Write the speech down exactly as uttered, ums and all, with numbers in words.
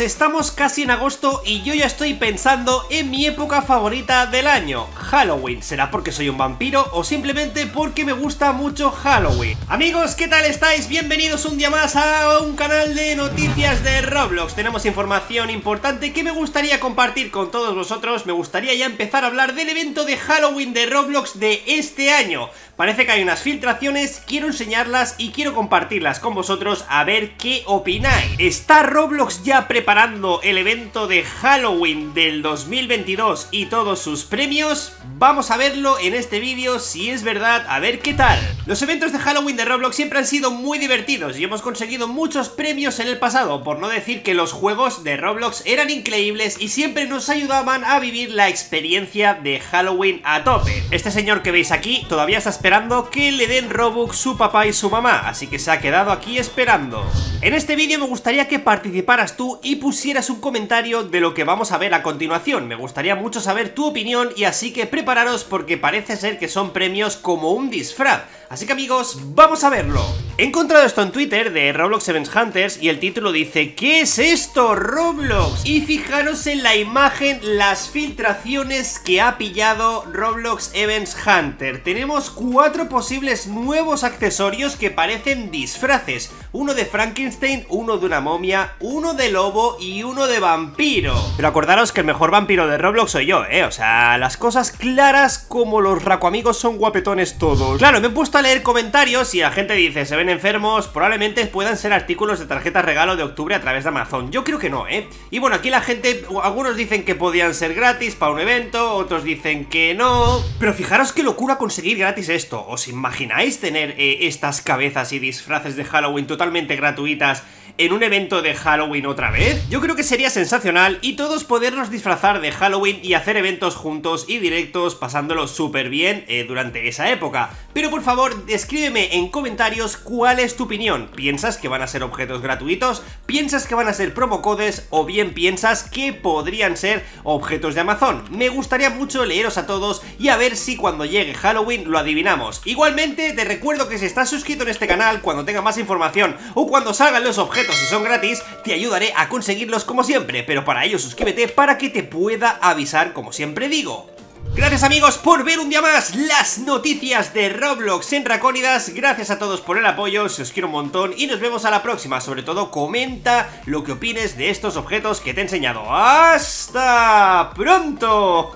amigos, estamos casi en agosto y yo ya estoy pensando en mi época favorita del año, Halloween. ¿Será porque soy un vampiro o simplemente porque me gusta mucho Halloween? Amigos, ¿qué tal estáis? Bienvenidos un día más a un canal de noticias de Roblox. Tenemos información importante que me gustaría compartir con todos vosotros. Me gustaría ya empezar a hablar del evento de Halloween de Roblox de este año. Parece que hay unas filtraciones, quiero enseñarlas y quiero compartirlas con vosotros a ver qué opináis. ¿Está Roblox ya preparando el evento de Halloween del dos mil veintidós y todos sus premios? Vamos a verlo en este vídeo si es verdad, a ver qué tal. Los eventos de Halloween de Roblox siempre han sido muy divertidos y hemos conseguido muchos premios en el pasado, por no decir que los juegos de Roblox eran increíbles y siempre nos ayudaban a vivir la experiencia de Halloween a tope. Este señor que veis aquí todavía está esperando que le den Robux su papá y su mamá, así que se ha quedado aquí esperando. En este vídeo me gustaría que participaras tú y pusieras un comentario de lo que vamos a ver a continuación. Me gustaría mucho saber tu opinión y así que prepararos porque parece ser que son premios como un disfraz. Así que amigos, vamos a verlo. He encontrado esto en Twitter de Roblox Events Hunters y el título dice: ¿qué es esto, Roblox? Y fijaros en la imagen, las filtraciones que ha pillado Roblox Events Hunter. Tenemos cuatro posibles nuevos accesorios que parecen disfraces. Uno de Frankenstein, uno de una momia, uno de lobo y uno de vampiro. Pero acordaros que el mejor vampiro de Roblox soy yo, ¿eh? O sea, las cosas claras, como los Racoamigos son guapetones todos. Claro, me he puesto a leer comentarios y la gente dice: se ven enfermos, probablemente puedan ser artículos de tarjeta regalo de octubre a través de Amazon. Yo creo que no, ¿eh? Y bueno, aquí la gente, algunos dicen que podían ser gratis para un evento, otros dicen que no. Pero fijaros qué locura conseguir gratis esto. ¿Os imagináis tener eh, estas cabezas y disfraces de Halloween totalmente gratuitas en un evento de Halloween otra vez? Yo creo que sería sensacional y todos podernos disfrazar de Halloween y hacer eventos juntos y directos pasándolo súper bien eh, durante esa época. Pero por favor, escríbeme en comentarios cuál es tu opinión. ¿Piensas que van a ser objetos gratuitos? ¿Piensas que van a ser promocodes? ¿O bien piensas que podrían ser objetos de Amazon? Me gustaría mucho leeros a todos y a ver si cuando llegue Halloween lo adivinamos. Igualmente, te recuerdo que si estás suscrito en este canal, cuando tenga más información o cuando salgan los objetos, si son gratis, te ayudaré a conseguirlos como siempre, pero para ello suscríbete para que te pueda avisar como siempre digo. Gracias amigos por ver un día más las noticias de Roblox en Racónidas. Gracias a todos por el apoyo, se os quiero un montón y nos vemos a la próxima. Sobre todo comenta lo que opines de estos objetos que te he enseñado. ¡Hasta pronto!